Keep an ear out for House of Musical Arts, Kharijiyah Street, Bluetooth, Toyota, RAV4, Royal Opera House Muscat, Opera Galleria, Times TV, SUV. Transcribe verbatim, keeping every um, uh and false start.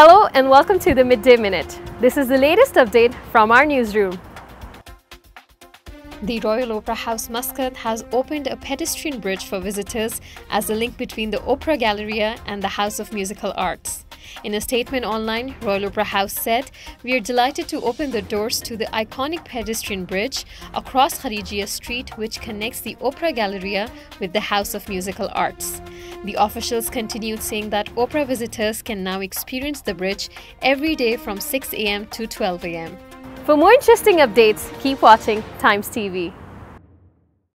Hello and welcome to the Midday Minute. This is the latest update from our newsroom. The Royal Opera House Muscat has opened a pedestrian bridge for visitors as a link between the Opera Galleria and the House of Musical Arts. In a statement online, Royal Opera House said, "We are delighted to open the doors to the iconic pedestrian bridge across Kharijiyah Street, which connects the Opera Galleria with the House of Musical Arts." The officials continued saying that opera visitors can now experience the bridge every day from six A M to twelve A M For more interesting updates, keep watching Times T V.